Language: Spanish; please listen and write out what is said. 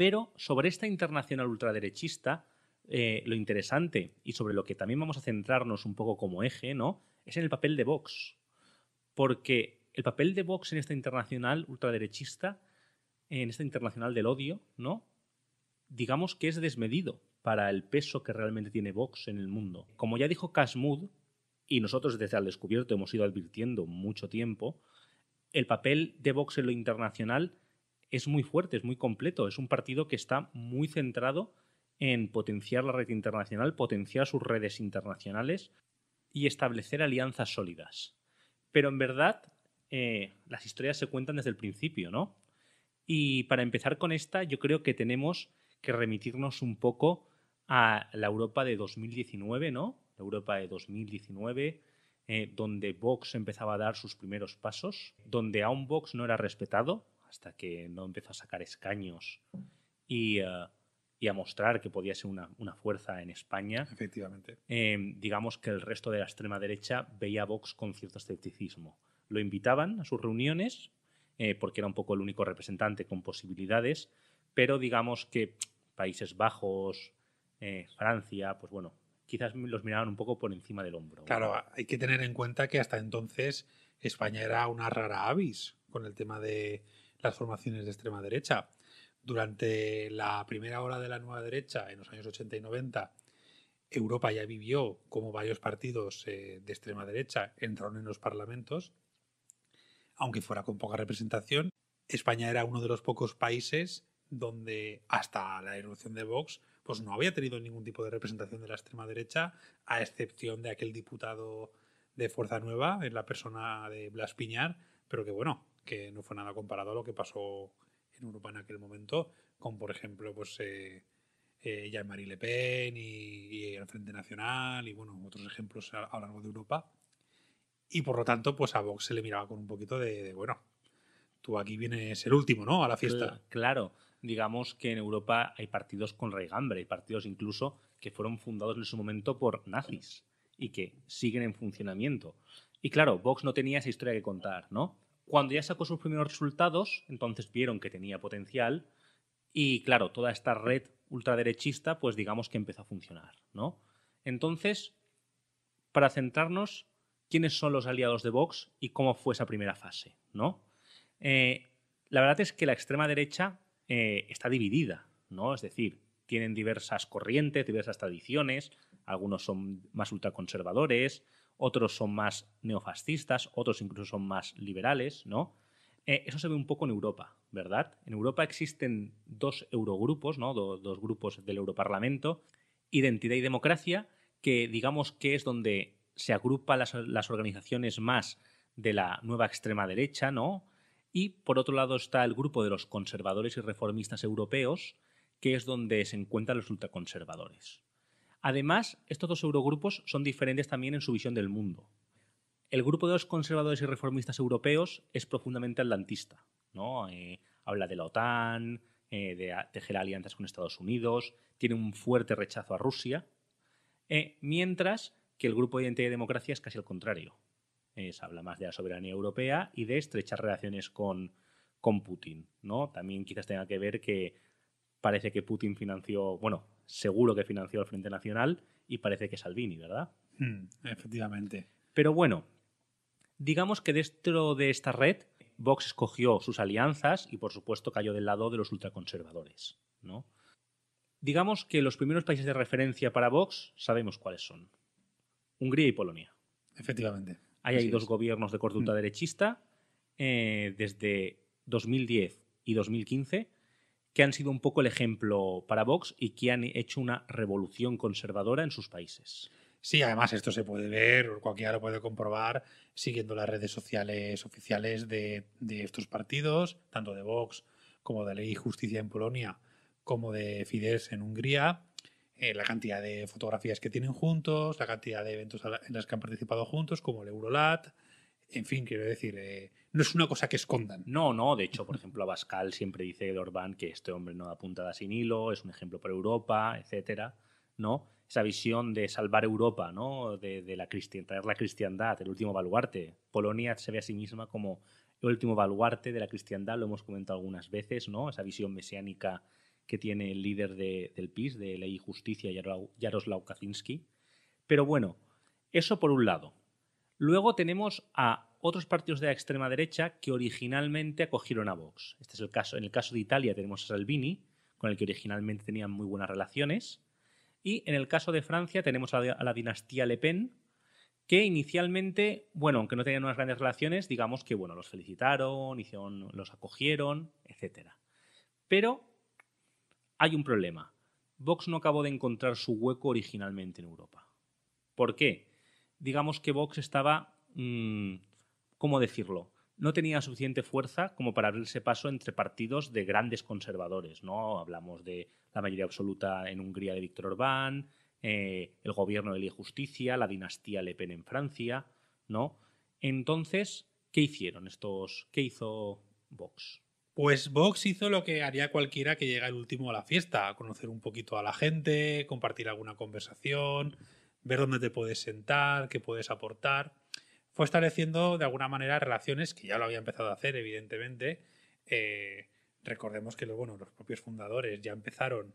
Pero sobre esta internacional ultraderechista, lo interesante y sobre lo que también vamos a centrarnos un poco como eje, ¿no?, es en el papel de Vox. Porque el papel de Vox en esta internacional ultraderechista, en esta internacional del odio, ¿no?, digamos que es desmedido para el peso que realmente tiene Vox en el mundo. Como ya dijo Cas Mudde, y nosotros desde Al Descubierto hemos ido advirtiendo mucho tiempo, el papel de Vox en lo internacional es muy fuerte, es muy completo. Es un partido que está muy centrado en potenciar la red internacional, potenciar sus redes internacionales y establecer alianzas sólidas. Pero en verdad las historias se cuentan desde el principio, ¿no? Y para empezar con esta, yo creo que tenemos que remitirnos un poco a la Europa de 2019, ¿no? La Europa de 2019, donde Vox empezaba a dar sus primeros pasos, donde aún Vox no era respetado, hasta que no empezó a sacar escaños y a mostrar que podía ser una fuerza en España. Efectivamente. Digamos que el resto de la extrema derecha veía a Vox con cierto escepticismo. Lo invitaban a sus reuniones porque era un poco el único representante con posibilidades, pero digamos que Países Bajos, Francia, pues bueno, quizás los miraban un poco por encima del hombro. Claro, ¿no? Hay que tener en cuenta que hasta entonces España era una rara avis con el tema de las formaciones de extrema derecha. Durante la primera ola de la nueva derecha, en los años 80 y 90, Europa ya vivió como varios partidos de extrema derecha entraron en los parlamentos, aunque fuera con poca representación. España era uno de los pocos países donde hasta la irrupción de Vox pues no había tenido ningún tipo de representación de la extrema derecha, a excepción de aquel diputado de Fuerza Nueva, en la persona de Blas Piñar, pero que bueno, que no fue nada comparado a lo que pasó en Europa en aquel momento con, por ejemplo, pues Jean-Marie Le Pen y el Frente Nacional y bueno, otros ejemplos a lo largo de Europa. Y por lo tanto, pues a Vox se le miraba con un poquito de bueno, tú aquí vienes el último, ¿no?, a la fiesta. Claro, digamos que en Europa hay partidos con raigambre, hay partidos incluso que fueron fundados en su momento por nazis y que siguen en funcionamiento. Y claro, Vox no tenía esa historia que contar, ¿no? Cuando ya sacó sus primeros resultados, entonces vieron que tenía potencial y, claro, toda esta red ultraderechista, pues digamos que empezó a funcionar, ¿no? Entonces, para centrarnos, ¿quiénes son los aliados de Vox y cómo fue esa primera fase, ¿no? La verdad es que la extrema derecha está dividida, ¿no? Es decir, tienen diversas corrientes, diversas tradiciones, algunos son más ultraconservadores, otros son más neofascistas, otros incluso son más liberales, ¿no? Eso se ve un poco en Europa, ¿verdad? En Europa existen dos eurogrupos, ¿no? Dos grupos del Europarlamento, Identidad y Democracia, que digamos que es donde se agrupan las organizaciones más de la nueva extrema derecha, ¿no? Y por otro lado está el grupo de los Conservadores y Reformistas Europeos, que es donde se encuentran los ultraconservadores. Además, estos dos eurogrupos son diferentes también en su visión del mundo. El grupo de los Conservadores y Reformistas Europeos es profundamente atlantista, ¿no? Habla de la OTAN, de tejer alianzas con Estados Unidos, tiene un fuerte rechazo a Rusia, mientras que el grupo de Identidad y Democracia es casi al contrario. Se habla más de la soberanía europea y de estrechar relaciones con Putin, ¿no? También quizás tenga que ver que parece que Putin financió, bueno, seguro que financió el Frente Nacional y parece que Salvini, ¿verdad? Efectivamente. Pero bueno, digamos que dentro de esta red, Vox escogió sus alianzas y, por supuesto, cayó del lado de los ultraconservadores, ¿no? Digamos que los primeros países de referencia para Vox sabemos cuáles son. Hungría y Polonia. Efectivamente. Ahí hay dos gobiernos de corte ultraderechista desde 2010 y 2015, que han sido un poco el ejemplo para Vox y que han hecho una revolución conservadora en sus países. Sí, además esto se puede ver, cualquiera lo puede comprobar, siguiendo las redes sociales oficiales de estos partidos, tanto de Vox como de Ley y Justicia en Polonia, como de Fidesz en Hungría, la cantidad de fotografías que tienen juntos, la cantidad de eventos en los que han participado juntos, como el Eurolat. En fin, quiero decir, no es una cosa que escondan. No. De hecho, por ejemplo, Abascal siempre dice de Orbán que este hombre no da puntada sin hilo, es un ejemplo para Europa, etcétera, ¿no? Esa visión de salvar Europa, ¿no? De traer la cristiandad, el último baluarte. Polonia se ve a sí misma como el último baluarte de la cristiandad, lo hemos comentado algunas veces, ¿no? Esa visión mesiánica que tiene el líder del PIS, de Ley y Justicia, Jaroslaw Kaczynski. Pero bueno, eso por un lado. Luego tenemos a otros partidos de la extrema derecha que originalmente acogieron a Vox. Este es el caso. En el caso de Italia tenemos a Salvini, con el que originalmente tenían muy buenas relaciones. Y en el caso de Francia tenemos a la dinastía Le Pen, que inicialmente, bueno, aunque no tenían unas grandes relaciones, digamos que bueno, los felicitaron, los acogieron, etc. Pero hay un problema. Vox no acabó de encontrar su hueco originalmente en Europa. ¿Por qué? Digamos que Vox estaba, ¿cómo decirlo? No tenía suficiente fuerza como para abrirse paso entre partidos de grandes conservadores, ¿no? Hablamos de la mayoría absoluta en Hungría de Viktor Orbán, el gobierno de Ley y Justicia, la dinastía Le Pen en Francia, ¿no? Entonces, ¿qué hicieron estos? ¿Qué hizo Vox? Pues Vox hizo lo que haría cualquiera que llega el último a la fiesta, conocer un poquito a la gente, compartir alguna conversación, ver dónde te puedes sentar, qué puedes aportar. Fue estableciendo de alguna manera relaciones que ya lo había empezado a hacer, evidentemente. Recordemos que los propios fundadores ya empezaron